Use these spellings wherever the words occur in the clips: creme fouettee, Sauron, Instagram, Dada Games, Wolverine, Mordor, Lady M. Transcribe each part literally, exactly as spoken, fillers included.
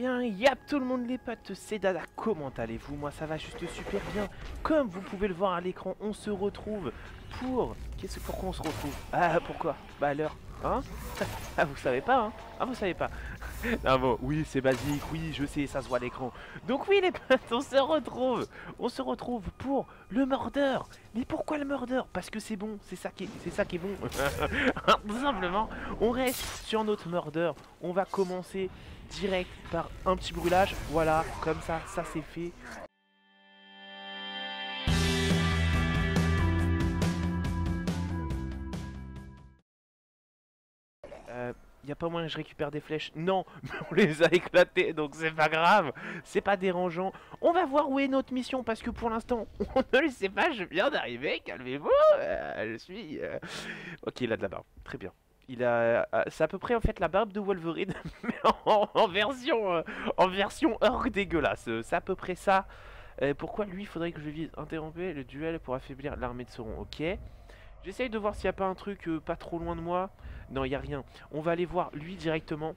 bien, yap tout le monde les potes, c'est Dada, comment allez-vous? Moi ça va juste super bien, comme vous pouvez le voir à l'écran, on se retrouve pour... Qu'est-ce que... Pourquoi on se retrouve? Ah, pourquoi? Bah alors, hein? Ah, vous savez pas, hein? Ah, vous savez pas. Non, bon, oui, c'est basique, oui, je sais, ça se voit à l'écran. Donc oui, les potes, on se retrouve On se retrouve pour le Mordor. Mais pourquoi le Mordor? Parce que c'est bon, c'est ça qui est, c'est ça qui est bon. Tout simplement, on reste sur notre Mordor. On va commencer direct par un petit brûlage. Voilà, comme ça, ça c'est fait. Euh... Y a pas moyen que je récupère des flèches. Non, mais on les a éclatées, donc c'est pas grave. C'est pas dérangeant. On va voir où est notre mission, parce que pour l'instant, on ne le sait pas. Je viens d'arriver, calmez-vous. Euh, je suis... Euh... Ok, il a de la barbe. Très bien. Il a... C'est à peu près, en fait, la barbe de Wolverine, mais en, en version... Euh, en version orc dégueulasse. C'est à peu près ça. Euh, pourquoi, lui, il faudrait que je vise interrompre le duel pour affaiblir l'armée de Sauron. Ok. J'essaye de voir s'il n'y a pas un truc euh, pas trop loin de moi. Non, il n'y a rien. On va aller voir lui directement.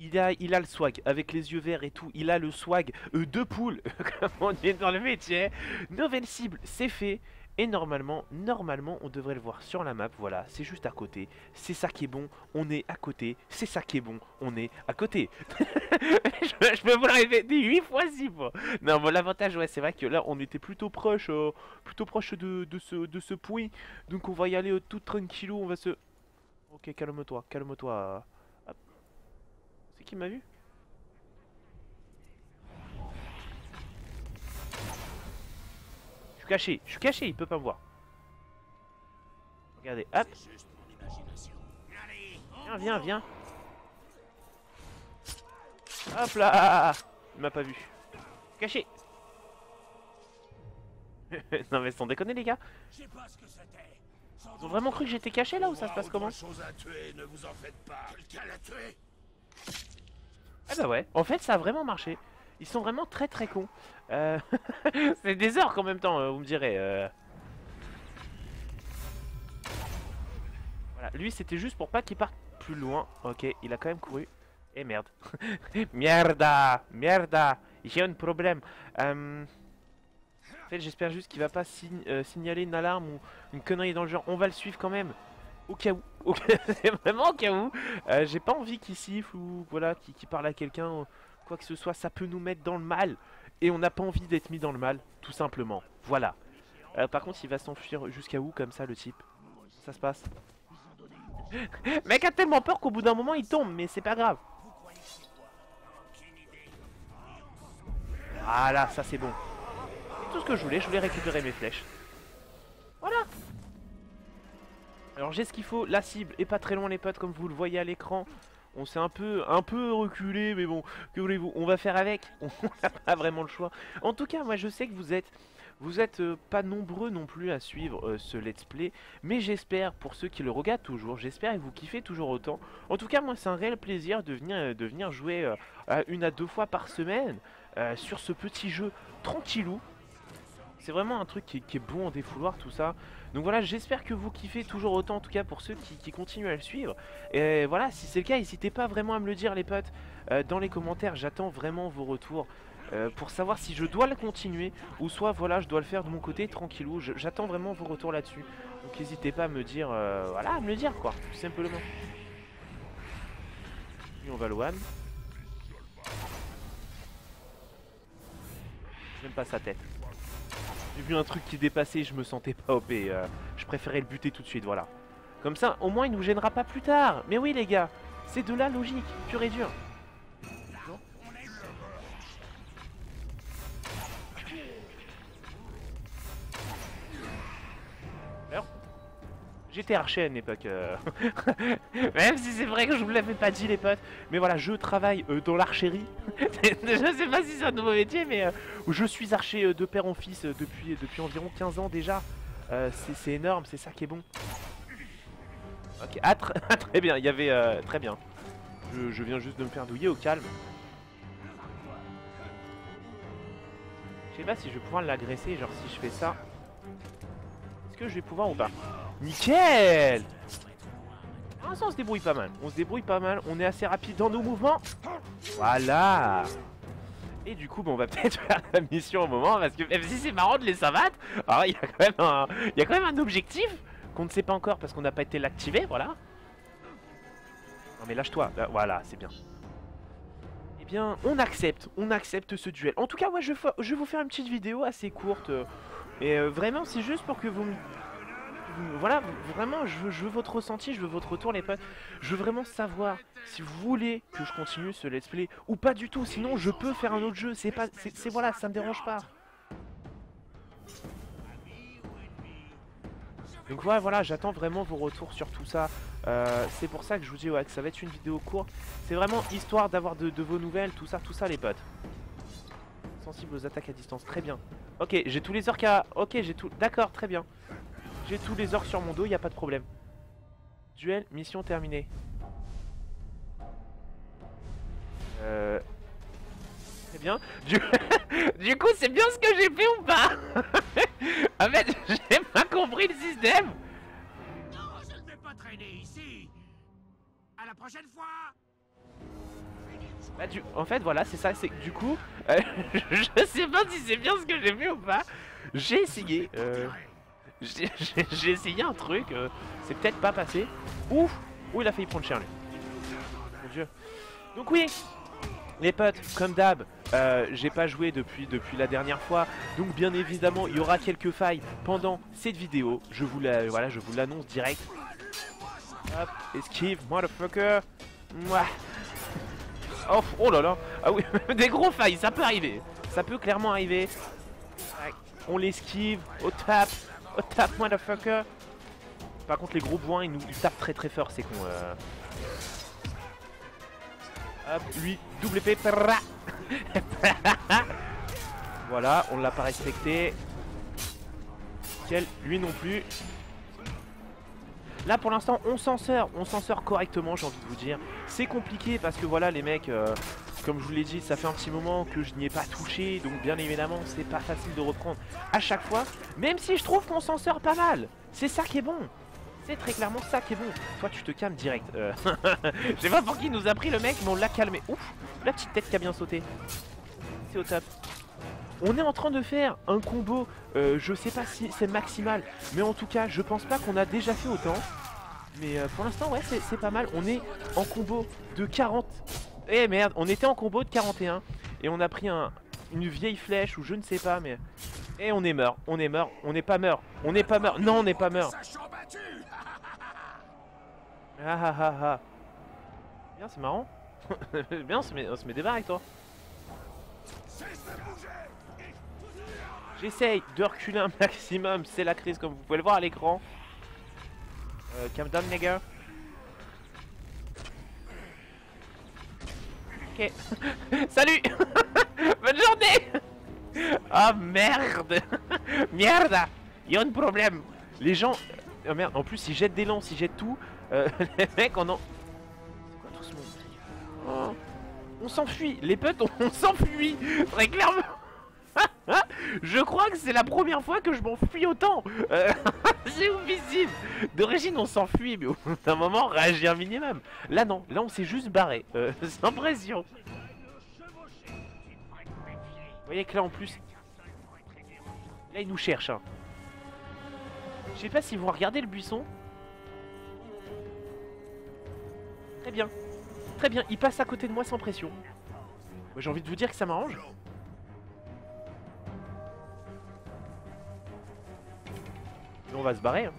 Il a, il a le swag, avec les yeux verts et tout. Il a le swag euh, de poule, comme on dit dans le métier. Nouvelle cible, c'est fait. Et normalement, normalement, on devrait le voir sur la map. Voilà, c'est juste à côté. C'est ça qui est bon, on est à côté. C'est ça qui est bon, on est à côté. je, je peux vous le répéter huit fois six fois. Non, bon, l'avantage, ouais, c'est vrai que là, on était plutôt proche, euh, plutôt proche de, de, ce, de ce point. Donc, on va y aller euh, tout tranquillou. On va se... Ok, calme-toi, calme-toi. C'est qui m'a vu? Je suis caché, je suis caché, il peut pas me voir. Regardez, hop. Viens, viens, viens. Hop là. Il m'a pas vu. Caché. Non mais sans déconner les gars. Ils ont vraiment cru que j'étais caché là ou ça se passe comment? Ah bah ouais, en fait ça a vraiment marché. Ils sont vraiment très très cons. Euh... C'est des orques en même temps, vous me direz. Euh... Voilà, lui c'était juste pour pas qu'il parte plus loin. Ok, il a quand même couru. Et merde. Mierda, mierda. J'ai un problème. Euh... En fait, j'espère juste qu'il va pas sign euh, signaler une alarme ou une connerie dans le genre. On va le suivre quand même. Au cas où. Au... C'est vraiment au cas où. Euh, J'ai pas envie qu'il siffle ou voilà, qu'il qu'il parle à quelqu'un. Quoi que ce soit, ça peut nous mettre dans le mal. Et on n'a pas envie d'être mis dans le mal, tout simplement. Voilà. Euh, par contre, il va s'enfuir jusqu'à où, comme ça, le type? Ça se passe. Mec a tellement peur qu'au bout d'un moment, il tombe, mais c'est pas grave. Ah là, ça c'est bon. C'est tout ce que je voulais, je voulais récupérer mes flèches. Voilà. Alors j'ai ce qu'il faut, la cible est pas très loin les potes, comme vous le voyez à l'écran. On s'est un peu, un peu reculé, mais bon, que voulez-vous, on va faire avec. On n'a pas vraiment le choix. En tout cas, moi je sais que vous êtes, vous êtes euh, pas nombreux non plus à suivre euh, ce let's play. Mais j'espère, pour ceux qui le regardent toujours, j'espère que vous kiffez toujours autant. En tout cas, moi c'est un réel plaisir de venir, euh, de venir jouer euh, à une à deux fois par semaine euh, sur ce petit jeu tranquillou. C'est vraiment un truc qui, qui est bon en défouloir tout ça. Donc voilà, j'espère que vous kiffez toujours autant, en tout cas pour ceux qui, qui continuent à le suivre. Et voilà, si c'est le cas, n'hésitez pas vraiment à me le dire les potes euh, dans les commentaires. J'attends vraiment vos retours euh, pour savoir si je dois le continuer ou soit voilà, je dois le faire de mon côté tranquillou. J'attends vraiment vos retours là-dessus. Donc n'hésitez pas à me dire, euh, voilà, à me le dire quoi, tout simplement. Puis on va le one. J'aime pas sa tête. J'ai vu un truc qui dépassait, je me sentais pas O P, euh, je préférais le buter tout de suite, voilà. Comme ça, au moins il nous gênera pas plus tard. Mais oui les gars, c'est de la logique, pure et dure. Non ? Alors, j'étais archer à une époque, euh... même si c'est vrai que je vous l'avais pas dit les potes. Mais voilà, je travaille euh, dans l'archerie. Je sais pas si c'est un nouveau métier, mais euh, je suis archer euh, de père en fils euh, depuis, depuis environ quinze ans déjà. Euh, c'est énorme, c'est ça qui est bon. Ok, ah, tr ah très bien, il y avait... Euh, très bien. Je, je viens juste de me faire douiller au calme. Je sais pas si je vais pouvoir l'agresser, genre si je fais ça. Est-ce que je vais pouvoir ou pas? Nickel! Ah, ça, on se débrouille pas mal, on se débrouille pas mal, on est assez rapide dans nos mouvements. Voilà. Et du coup, bah, on va peut-être faire la mission au moment, parce que même si c'est marrant de les savates, alors il y a quand même un, il y a quand même un objectif qu'on ne sait pas encore parce qu'on n'a pas été l'activer, voilà. Non mais lâche-toi, bah, voilà, c'est bien. Eh bien, on accepte, on accepte ce duel. En tout cas, moi, ouais, je, je vais vous faire une petite vidéo assez courte, mais euh, vraiment, c'est juste pour que vous me... Voilà, vraiment, je veux, je veux votre ressenti, je veux votre retour, les potes. Je veux vraiment savoir si vous voulez que je continue ce let's play ou pas du tout. Sinon, je peux faire un autre jeu. C'est pas, c'est voilà, ça me dérange pas. Donc ouais, voilà, j'attends vraiment vos retours sur tout ça. Euh, c'est pour ça que je vous dis ouais, que ça va être une vidéo courte. C'est vraiment histoire d'avoir de, de vos nouvelles, tout ça, tout ça, les potes. Sensible aux attaques à distance, très bien. Ok, j'ai tous les orques à... Ok, j'ai tout... D'accord, très bien. J'ai tous les orques sur mon dos, il n'y a pas de problème. Duel, mission terminée. Euh... C'est bien. Du, du coup, c'est bien ce que j'ai fait ou pas? En fait, j'ai pas compris le système. Non, je ne vais pas traîner ici. À la prochaine fois. Bah, du... En fait, voilà, c'est ça. C'est du coup, euh, je sais pas si c'est bien ce que j'ai fait ou pas. J'ai essayé. Euh... J'ai essayé un truc, euh, c'est peut-être pas passé. Ouf, ouh, il a failli prendre cher lui. Mon dieu. Donc oui, les potes, comme d'hab, euh, j'ai pas joué depuis, depuis la dernière fois. Donc bien évidemment, il y aura quelques failles pendant cette vidéo. Je vous la, voilà, je vous l'annonce direct. Hop, esquive, motherfucker. Mouah. Oh, oh là là. Ah oui, des gros failles, ça peut arriver. Ça peut clairement arriver. On l'esquive, au tap. Oh, tap, motherfucker. Par contre, les gros bois, ils nous ils tapent très très fort, c'est con. Euh... Hop, lui, double épée. Voilà, on l'a pas respecté. Quel, lui non plus. Là, pour l'instant, on s'en sort. On s'en sort correctement, j'ai envie de vous dire. C'est compliqué parce que voilà, les mecs... Euh... Comme je vous l'ai dit, ça fait un petit moment que je n'y ai pas touché, donc bien évidemment, c'est pas facile de reprendre à chaque fois. Même si je trouve qu'on s'en sort pas mal. C'est ça qui est bon. C'est très clairement ça qui est bon. Toi, tu te calmes direct. Euh... je sais pas pour qui nous a pris le mec, mais on l'a calmé. Ouf, la petite tête qui a bien sauté. C'est au top. On est en train de faire un combo. Euh, je sais pas si c'est maximal, mais en tout cas, je pense pas qu'on a déjà fait autant. Mais euh, pour l'instant, ouais, c'est pas mal. On est en combo de quarante... Eh merde, on était en combo de quarante et un et on a pris un, une vieille flèche ou je ne sais pas, mais... Et on est mort, on est mort, on n'est pas mort, on n'est pas mort, non on n'est pas mort. Ah ah ah ah. Bien, c'est marrant. Bien, on se met, on se met des barres avec toi. J'essaye de reculer un maximum, c'est la crise comme vous pouvez le voir à l'écran. Euh, calm down, nigga. Okay. Salut. Bonne journée. Ah oh, merde. Merde. Il y a un problème. Les gens... Oh merde, en plus ils jettent des lances, ils jettent tout. Euh, les mecs en ont... C'est quoi tout ce monde? Oh. On s'enfuit. Les potes, on, on s'enfuit. Très clairement. Je crois que c'est la première fois que je m'enfuis autant. Euh, c'est oufissime. D'origine, on s'enfuit, mais au bout d'un moment, réagir minimum. Là, non. Là, on s'est juste barré. Euh, sans pression. Vous voyez que là, en plus... Là, ils nous cherchent. Hein. Je sais pas si vous regardez le buisson. Très bien. Très bien. Ils passent à côté de moi sans pression. J'ai envie de vous dire que ça m'arrange. On va se barrer, hein.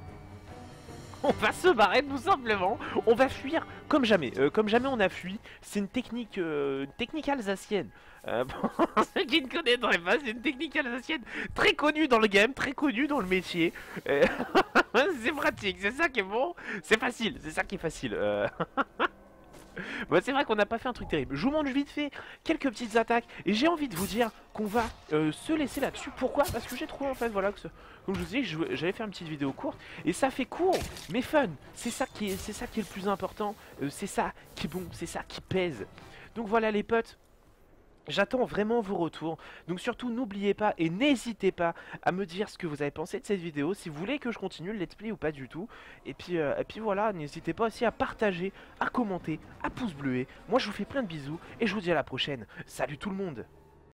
On va se barrer tout simplement. On va fuir comme jamais. euh, Comme jamais on a fui. C'est une technique euh, une technique alsacienne. euh, Pour ceux qui ne connaîtraient pas, c'est une technique alsacienne très connue dans le game, très connue dans le métier. euh, C'est pratique, c'est ça qui est bon. C'est facile, c'est ça qui est facile. euh... Bon, c'est vrai qu'on n'a pas fait un truc terrible. Je vous montre vite fait quelques petites attaques. Et j'ai envie de vous dire qu'on va euh, se laisser là-dessus. Pourquoi? Parce que j'ai trouvé en fait, voilà, que ce... comme je vous ai dit, j'allais faire une petite vidéo courte. Et ça fait court, mais fun. C'est ça qui est, c'est ça qui est le plus important. euh, C'est ça qui est bon, c'est ça qui pèse. Donc voilà les potes. J'attends vraiment vos retours, donc surtout n'oubliez pas et n'hésitez pas à me dire ce que vous avez pensé de cette vidéo, si vous voulez que je continue le let's play ou pas du tout. Et puis, euh, et puis voilà, n'hésitez pas aussi à partager, à commenter, à pouce bleuer. Moi je vous fais plein de bisous et je vous dis à la prochaine. Salut tout le monde!